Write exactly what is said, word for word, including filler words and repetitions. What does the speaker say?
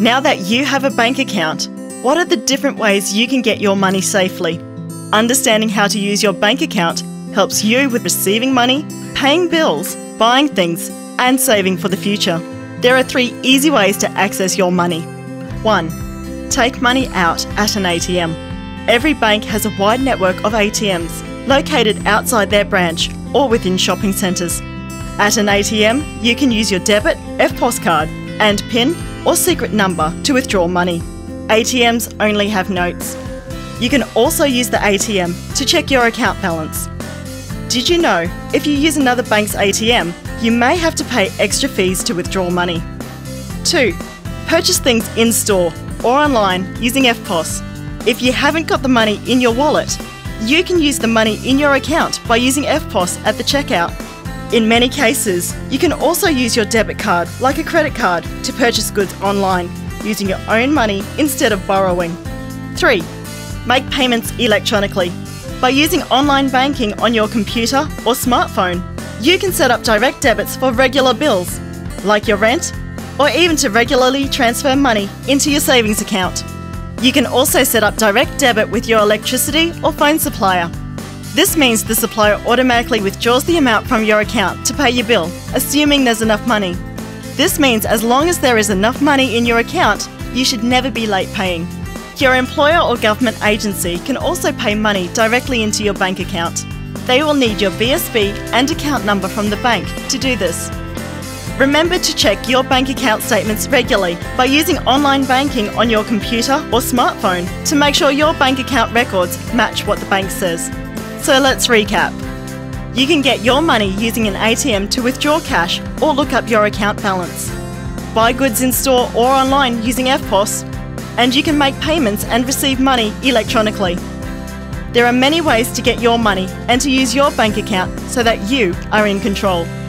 Now that you have a bank account, what are the different ways you can get your money safely? Understanding how to use your bank account helps you with receiving money, paying bills, buying things, and saving for the future. There are three easy ways to access your money. one. Take money out at an A T M. Every bank has a wide network of A T Ms located outside their branch or within shopping centres. At an A T M, you can use your debit, E F T P O S card and PIN or secret number to withdraw money. A T Ms only have notes. You can also use the A T M to check your account balance. Did you know, if you use another bank's A T M, you may have to pay extra fees to withdraw money. two. Purchase things in-store or online using E F T P O S. If you haven't got the money in your wallet, you can use the money in your account by using E F T P O S at the checkout. In many cases, you can also use your debit card, like a credit card, to purchase goods online, using your own money instead of borrowing. three. Make payments electronically. By using online banking on your computer or smartphone, you can set up direct debits for regular bills, like your rent, or even to regularly transfer money into your savings account. You can also set up direct debit with your electricity or phone supplier. This means the supplier automatically withdraws the amount from your account to pay your bill, assuming there's enough money. This means as long as there is enough money in your account, you should never be late paying. Your employer or government agency can also pay money directly into your bank account. They will need your B S B and account number from the bank to do this. Remember to check your bank account statements regularly by using online banking on your computer or smartphone to make sure your bank account records match what the bank says. So let's recap. You can get your money using an A T M to withdraw cash or look up your account balance. Buy goods in store or online using E F T P O S. And you can make payments and receive money electronically. There are many ways to get your money and to use your bank account so that you are in control.